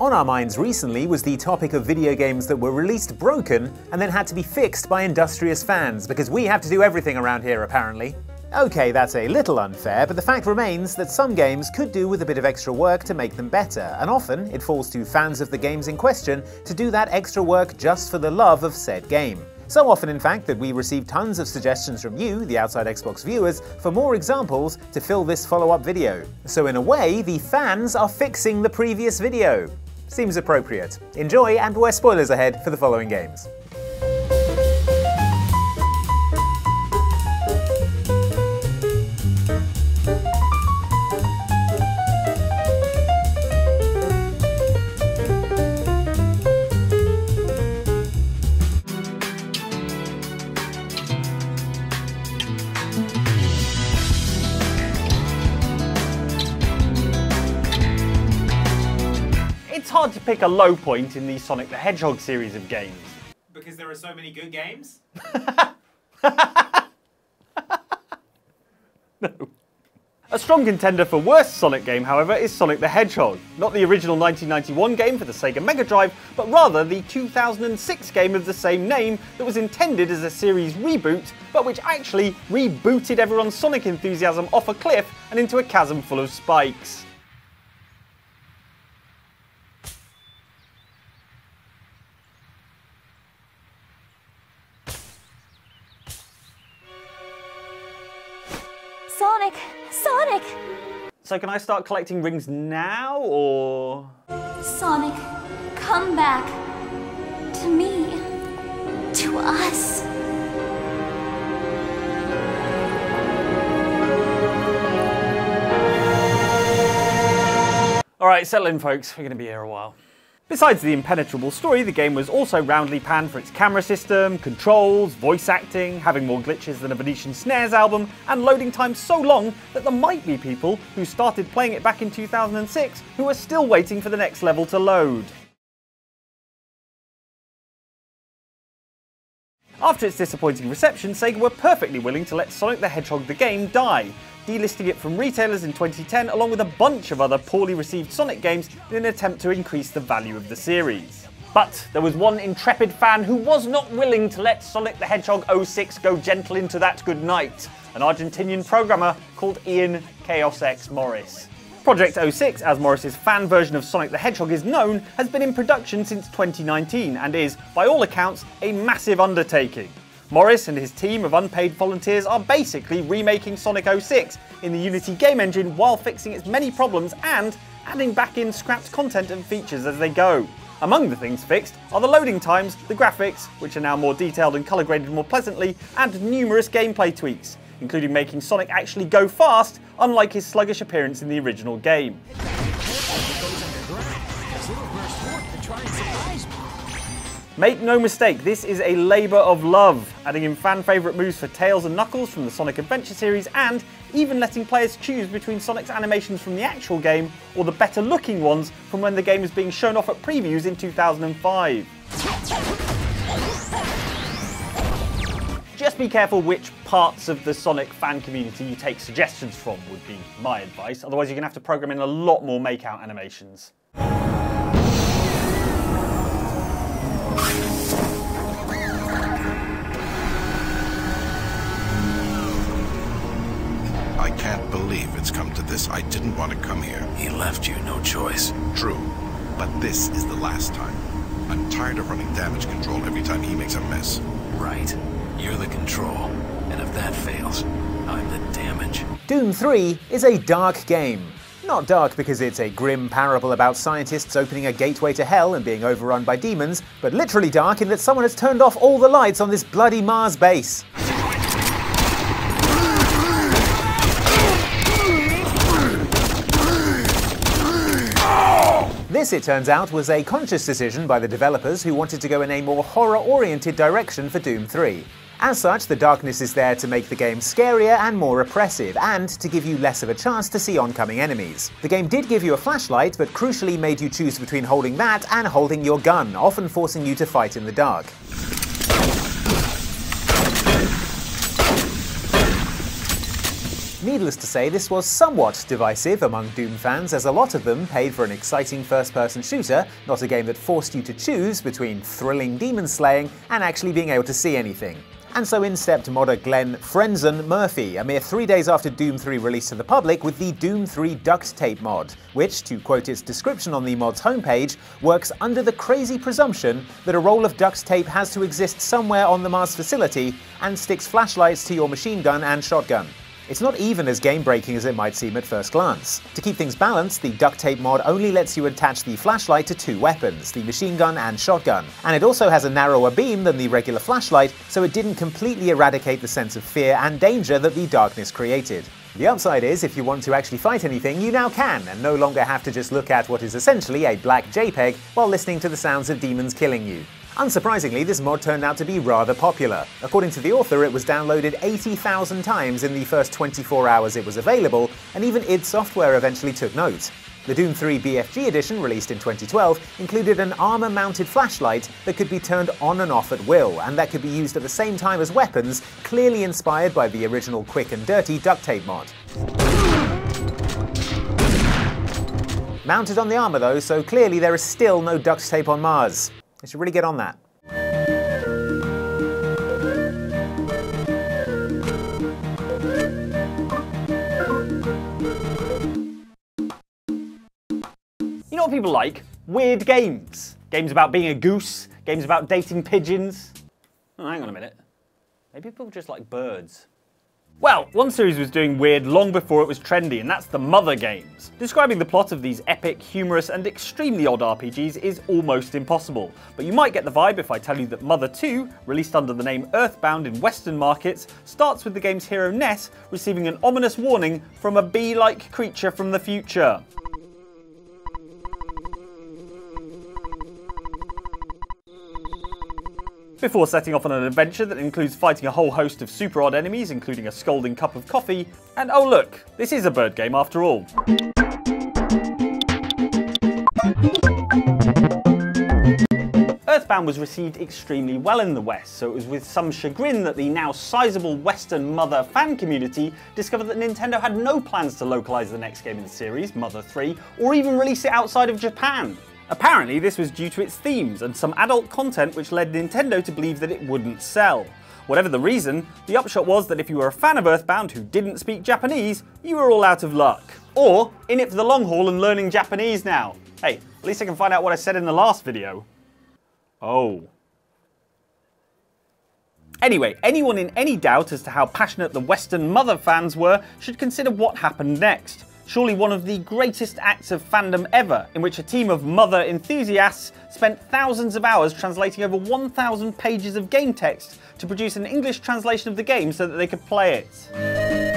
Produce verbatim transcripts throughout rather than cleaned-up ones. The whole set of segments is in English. On our minds recently was the topic of video games that were released broken and then had to be fixed by industrious fans, because we have to do everything around here apparently. Okay, that's a little unfair, but the fact remains that some games could do with a bit of extra work to make them better, and often it falls to fans of the games in question to do that extra work just for the love of said game. So often, in fact, that we receive tons of suggestions from you, the Outside Xbox viewers, for more examples to fill this follow-up video. So in a way, the fans are fixing the previous video. Seems appropriate. Enjoy, and beware spoilers ahead for the following games. Hard to pick a low point in the Sonic the Hedgehog series of games. Because there are so many good games? No. A strong contender for worst Sonic game, however, is Sonic the Hedgehog. Not the original nineteen ninety-one game for the Sega Mega Drive, but rather the two thousand six game of the same name that was intended as a series reboot, but which actually rebooted everyone's Sonic enthusiasm off a cliff and into a chasm full of spikes. Sonic! Sonic! So can I start collecting rings now, or...? Sonic, come back. To me. To us. Alright, settle in folks, we're gonna be here a while. Besides the impenetrable story, the game was also roundly panned for its camera system, controls, voice acting, having more glitches than a Venetian Snares album, and loading time so long that there might be people who started playing it back in two thousand six who are still waiting for the next level to load. After its disappointing reception, Sega were perfectly willing to let Sonic the Hedgehog the game die, delisting it from retailers in twenty ten along with a bunch of other poorly received Sonic games in an attempt to increase the value of the series. But there was one intrepid fan who was not willing to let Sonic the Hedgehog oh six go gentle into that good night, an Argentinian programmer called Ian ChaosX Morris. Project oh six, as Morris's fan version of Sonic the Hedgehog is known, has been in production since twenty nineteen and is, by all accounts, a massive undertaking. Morris and his team of unpaid volunteers are basically remaking Sonic oh six in the Unity game engine while fixing its many problems and adding back in scrapped content and features as they go. Among the things fixed are the loading times, the graphics, which are now more detailed and colour graded more pleasantly, and numerous gameplay tweaks, including making Sonic actually go fast, unlike his sluggish appearance in the original game. Make no mistake, this is a labour of love, adding in fan favourite moves for Tails and Knuckles from the Sonic Adventure series and even letting players choose between Sonic's animations from the actual game or the better looking ones from when the game was being shown off at previews in two thousand five. Just be careful which parts of the Sonic fan community you take suggestions from would be my advice, otherwise you're going to have to program in a lot more makeout animations. It's come to this. I didn't want to come here. He left you no choice. True, but this is the last time. I'm tired of running damage control every time he makes a mess. Right. You're the control, and if that fails, I'm the damage. Doom three is a dark game. Not dark because it's a grim parable about scientists opening a gateway to hell and being overrun by demons, but literally dark in that someone has turned off all the lights on this bloody Mars base. This, it turns out, was a conscious decision by the developers who wanted to go in a more horror-oriented direction for Doom three. As such, the darkness is there to make the game scarier and more oppressive, and to give you less of a chance to see oncoming enemies. The game did give you a flashlight, but crucially made you choose between holding that and holding your gun, often forcing you to fight in the dark. Needless to say, this was somewhat divisive among Doom fans, as a lot of them paid for an exciting first-person shooter, not a game that forced you to choose between thrilling demon slaying and actually being able to see anything. And so in stepped modder Glenn Frenzen Murphy, a mere three days after Doom three release to the public, with the Doom three duct tape mod, which, to quote its description on the mod's homepage, works under the crazy presumption that a roll of duct tape has to exist somewhere on the Mars facility and sticks flashlights to your machine gun and shotgun. It's not even as game-breaking as it might seem at first glance. To keep things balanced, the duct tape mod only lets you attach the flashlight to two weapons, the machine gun and shotgun, and it also has a narrower beam than the regular flashlight, so it didn't completely eradicate the sense of fear and danger that the darkness created. The upside is, if you want to actually fight anything, you now can, and no longer have to just look at what is essentially a black JPEG while listening to the sounds of demons killing you. Unsurprisingly, this mod turned out to be rather popular. According to the author, it was downloaded eighty thousand times in the first twenty-four hours it was available, and even id Software eventually took note. The Doom three B F G edition, released in twenty twelve, included an armor-mounted flashlight that could be turned on and off at will, and that could be used at the same time as weapons, clearly inspired by the original quick and dirty duct tape mod. Mounted on the armor though, so clearly there is still no duct tape on Mars. They should really get on that. You know what people like? Weird games. Games about being a goose, games about dating pigeons. Oh, hang on a minute. Maybe people just like birds. Well, one series was doing weird long before it was trendy, and that's the Mother games. Describing the plot of these epic, humorous, and extremely odd R P Gs is almost impossible, but you might get the vibe if I tell you that Mother two, released under the name Earthbound in Western markets, starts with the game's hero Ness receiving an ominous warning from a bee-like creature from the future. Before setting off on an adventure that includes fighting a whole host of super odd enemies, including a scalding cup of coffee, and oh look, this is a bird game after all. Earthbound was received extremely well in the West, so it was with some chagrin that the now sizable Western Mother fan community discovered that Nintendo had no plans to localise the next game in the series, Mother three, or even release it outside of Japan. Apparently, this was due to its themes and some adult content which led Nintendo to believe that it wouldn't sell. Whatever the reason, the upshot was that if you were a fan of Earthbound who didn't speak Japanese, you were all out of luck. Or, in it for the long haul and learning Japanese now. Hey, at least I can find out what I said in the last video. Oh. Anyway, anyone in any doubt as to how passionate the Western Mother fans were should consider what happened next. Surely one of the greatest acts of fandom ever, in which a team of Mother enthusiasts spent thousands of hours translating over one thousand pages of game text to produce an English translation of the game so that they could play it.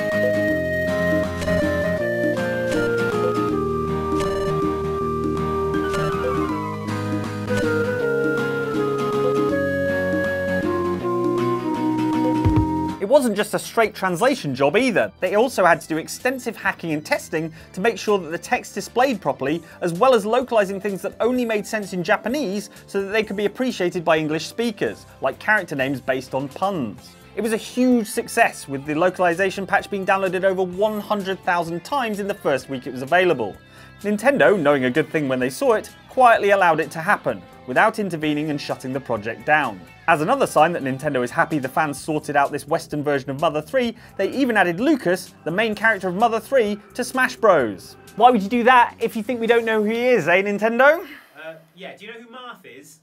It wasn't just a straight translation job either. They also had to do extensive hacking and testing to make sure that the text displayed properly, as well as localizing things that only made sense in Japanese so that they could be appreciated by English speakers, like character names based on puns. It was a huge success, with the localization patch being downloaded over one hundred thousand times in the first week it was available. Nintendo, knowing a good thing when they saw it, quietly allowed it to happen, without intervening and shutting the project down. As another sign that Nintendo is happy the fans sorted out this Western version of Mother three, they even added Lucas, the main character of Mother three, to Smash Bros. Why would you do that if you think we don't know who he is, eh, Nintendo? Uh, yeah, do you know who Marth is?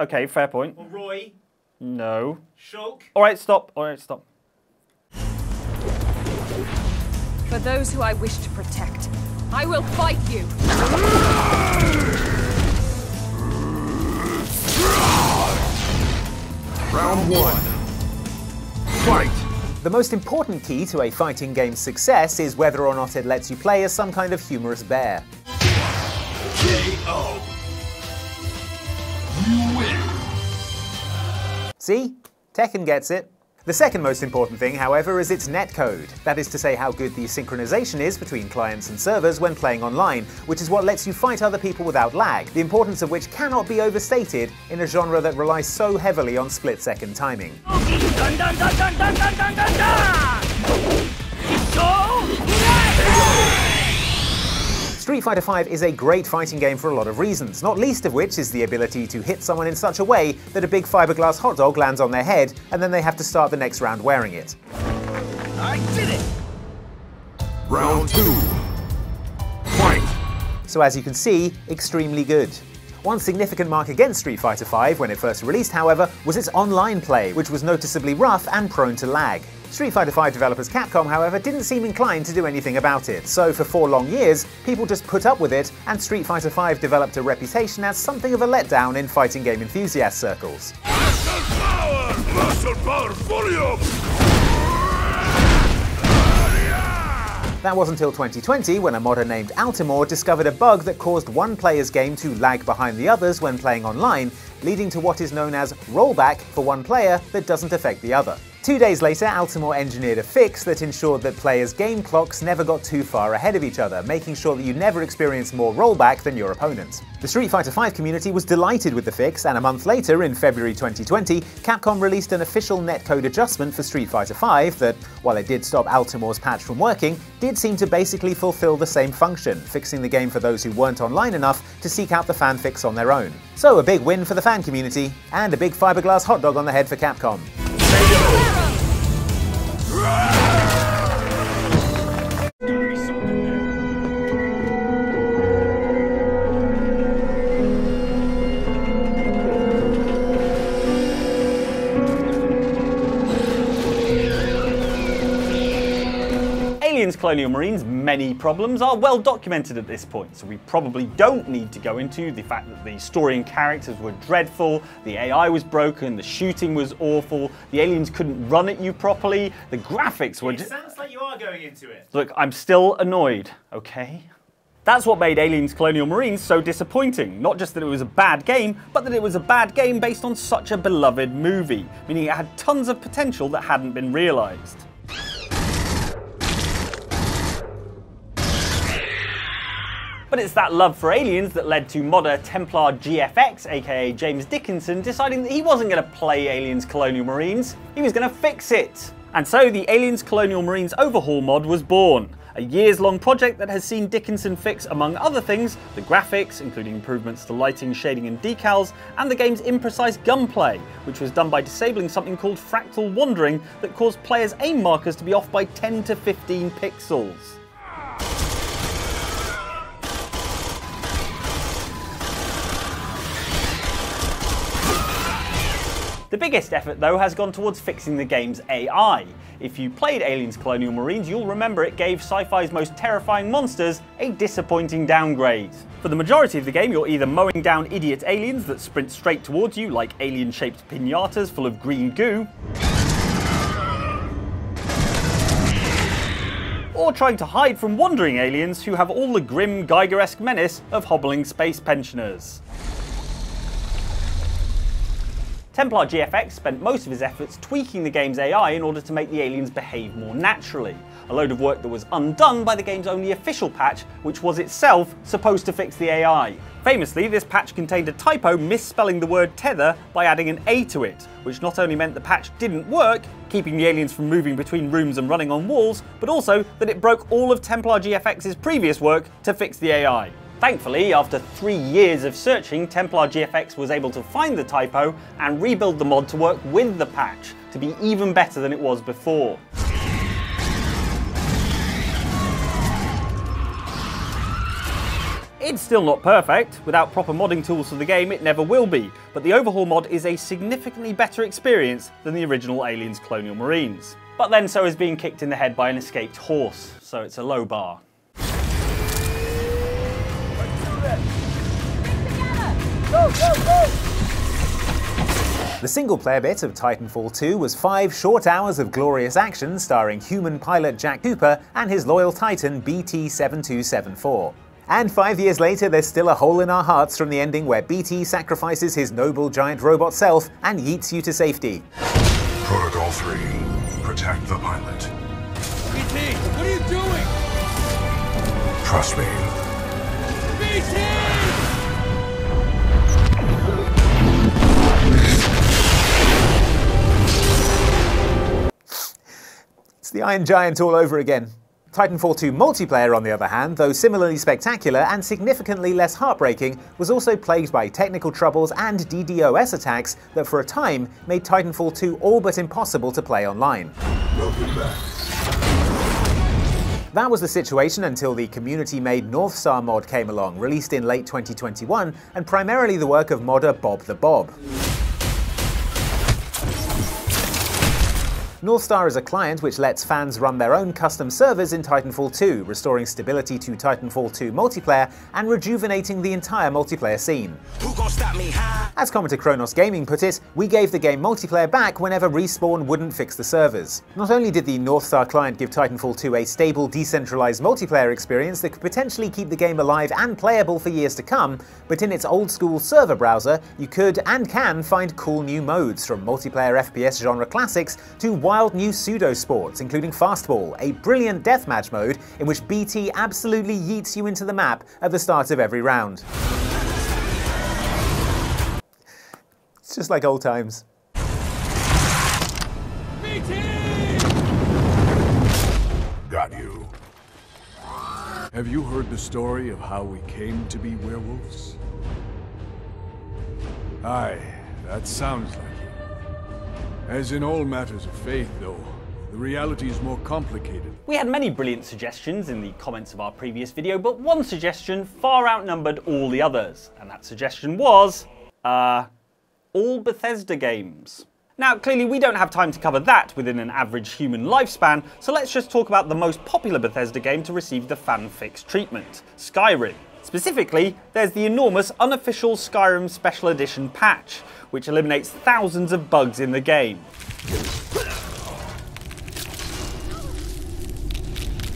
Okay, fair point. Or Roy? No. Shulk? Alright, stop, alright, stop. For those who I wish to protect, I will fight you! Round one. Fight! The most important key to a fighting game's success is whether or not it lets you play as some kind of humorous bear. K O. You win. See? Tekken gets it. The second most important thing, however, is its netcode. That is to say, how good the synchronization is between clients and servers when playing online, which is what lets you fight other people without lag, the importance of which cannot be overstated in a genre that relies so heavily on split-second timing. Street Fighter five is a great fighting game for a lot of reasons, not least of which is the ability to hit someone in such a way that a big fiberglass hot dog lands on their head and then they have to start the next round wearing it. I did it! Round two. Fight! So as you can see, extremely good. One significant mark against Street Fighter five when it first released, however, was its online play, which was noticeably rough and prone to lag. Street Fighter five developers Capcom, however, didn't seem inclined to do anything about it, so for four long years, people just put up with it, and Street Fighter five developed a reputation as something of a letdown in fighting game enthusiast circles. Muscle power! Muscle power volume! That wasn't until twenty twenty when a modder named Altimore discovered a bug that caused one player's game to lag behind the others when playing online, leading to what is known as rollback for one player that doesn't affect the other. Two days later, Altimore engineered a fix that ensured that players' game clocks never got too far ahead of each other, making sure that you never experience more rollback than your opponent. The Street Fighter five community was delighted with the fix, and a month later, in February twenty twenty, Capcom released an official netcode adjustment for Street Fighter five that, while it did stop Altimore's patch from working, did seem to basically fulfill the same function, fixing the game for those who weren't online enough to seek out the fanfix on their own. So a big win for the fan community, and a big fiberglass hot dog on the head for Capcom. Aliens: Colonial Marines' many problems are well documented at this point, so we probably don't need to go into the fact that the story and characters were dreadful, the A I was broken, the shooting was awful, the aliens couldn't run at you properly, the graphics were... It sounds like you are going into it. Look, I'm still annoyed, okay? That's what made Aliens: Colonial Marines so disappointing. Not just that it was a bad game, but that it was a bad game based on such a beloved movie, meaning it had tons of potential that hadn't been realised. But it's that love for Aliens that led to modder Templar G F X, aka James Dickinson, deciding that he wasn't going to play Aliens: Colonial Marines, he was going to fix it. And so the Aliens: Colonial Marines overhaul mod was born, a years-long project that has seen Dickinson fix, among other things, the graphics, including improvements to lighting, shading and decals, and the game's imprecise gunplay, which was done by disabling something called fractal wandering that caused players' aim markers to be off by ten to fifteen pixels. The biggest effort, though, has gone towards fixing the game's A I. If you played Aliens: Colonial Marines, you'll remember it gave sci-fi's most terrifying monsters a disappointing downgrade. For the majority of the game, you're either mowing down idiot aliens that sprint straight towards you like alien-shaped piñatas full of green goo, or trying to hide from wandering aliens who have all the grim, Geiger-esque menace of hobbling space pensioners. Templar G F X spent most of his efforts tweaking the game's A I in order to make the aliens behave more naturally, a load of work that was undone by the game's only official patch, which was itself supposed to fix the A I. Famously, this patch contained a typo misspelling the word tether by adding an A to it, which not only meant the patch didn't work, keeping the aliens from moving between rooms and running on walls, but also that it broke all of Templar G F X's previous work to fix the A I. Thankfully, after three years of searching, Templar G F X was able to find the typo and rebuild the mod to work with the patch, to be even better than it was before. It's still not perfect. Without proper modding tools for the game, it never will be, but the overhaul mod is a significantly better experience than the original Aliens: Colonial Marines. But then so is being kicked in the head by an escaped horse, so it's a low bar. Go, go, go. The single-player bit of Titanfall two was five short hours of glorious action starring human pilot Jack Cooper and his loyal Titan B T seven two seven four. And five years later, there's still a hole in our hearts from the ending where B T sacrifices his noble giant robot self and yeets you to safety. Protocol three, protect the pilot. B T, what are you doing? Trust me. B T! It's the Iron Giant all over again. Titanfall two multiplayer, on the other hand, though similarly spectacular and significantly less heartbreaking, was also plagued by technical troubles and DDoS attacks that for a time made Titanfall two all but impossible to play online. Welcome back. That was the situation until the community-made Northstar mod came along, released in late twenty twenty-one, and primarily the work of modder Bob the Bob. Northstar is a client which lets fans run their own custom servers in Titanfall two, restoring stability to Titanfall two multiplayer and rejuvenating the entire multiplayer scene. Who gonna stop me, huh? As commenter Kronos Gaming put it, we gave the game multiplayer back whenever Respawn wouldn't fix the servers. Not only did the Northstar client give Titanfall two a stable, decentralized multiplayer experience that could potentially keep the game alive and playable for years to come, but in its old-school server browser, you could and can find cool new modes, from multiplayer F P S genre classics to wild Wild new pseudo sports, including Fastball, a brilliant deathmatch mode in which B T absolutely yeets you into the map at the start of every round. It's just like old times. B T! Got you. Have you heard the story of how we came to be werewolves? Aye, that sounds like. As in all matters of faith, though, the reality is more complicated. We had many brilliant suggestions in the comments of our previous video, but one suggestion far outnumbered all the others, and that suggestion was, uh, all Bethesda games. Now, clearly we don't have time to cover that within an average human lifespan, so let's just talk about the most popular Bethesda game to receive the fanfix treatment, Skyrim. Specifically, there's the enormous unofficial Skyrim Special Edition patch, which eliminates thousands of bugs in the game.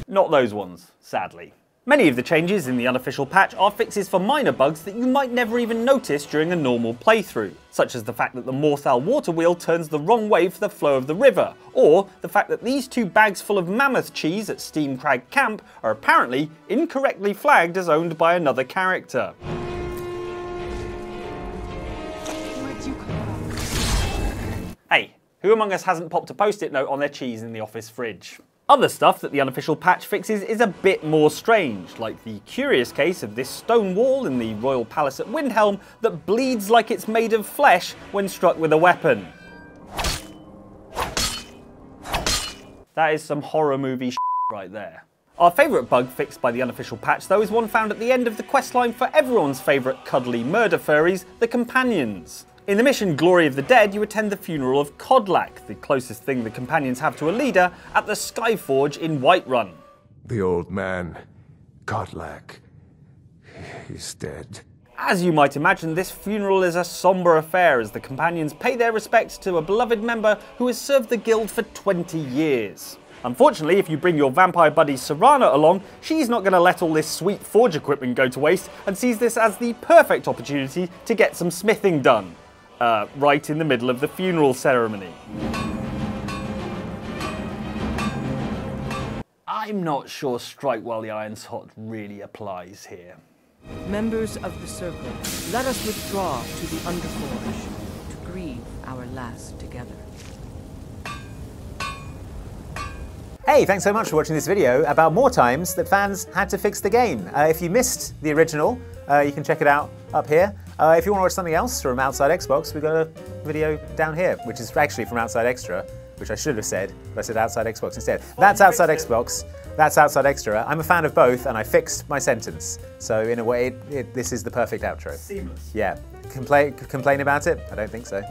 Not those ones, sadly. Many of the changes in the unofficial patch are fixes for minor bugs that you might never even notice during a normal playthrough, such as the fact that the Morthal water wheel turns the wrong way for the flow of the river, or the fact that these two bags full of mammoth cheese at Steam Crag Camp are apparently incorrectly flagged as owned by another character. Hey, who among us hasn't popped a post-it note on their cheese in the office fridge? Other stuff that the unofficial patch fixes is a bit more strange, like the curious case of this stone wall in the Royal Palace at Windhelm that bleeds like it's made of flesh when struck with a weapon. That is some horror movie shit right there. Our favourite bug fixed by the unofficial patch, though, is one found at the end of the questline for everyone's favourite cuddly murder furries, the Companions. In the mission Glory of the Dead, you attend the funeral of Kodlak, the closest thing the Companions have to a leader, at the Skyforge in Whiterun. The old man, Kodlak, he's dead. As you might imagine, this funeral is a sombre affair as the Companions pay their respects to a beloved member who has served the guild for twenty years. Unfortunately, if you bring your vampire buddy Serana along, she's not going to let all this sweet forge equipment go to waste and sees this as the perfect opportunity to get some smithing done. Uh, right in the middle of the funeral ceremony. I'm not sure strike while the iron's hot really applies here. Members of the circle, let us withdraw to the Underforge to grieve our last together. Hey, thanks so much for watching this video about more times that fans had to fix the game. Uh, if you missed the original, uh, you can check it out up here. Uh, if you want to watch something else from Outside Xbox, we've got a video down here, which is actually from Outside Extra, which I should have said, but I said Outside Xbox instead. That's Outside Xbox, that's Outside Extra. I'm a fan of both, and I fixed my sentence. So in a way, it, it, this is the perfect outro. Seamless. Yeah. Compla- complain about it? I don't think so.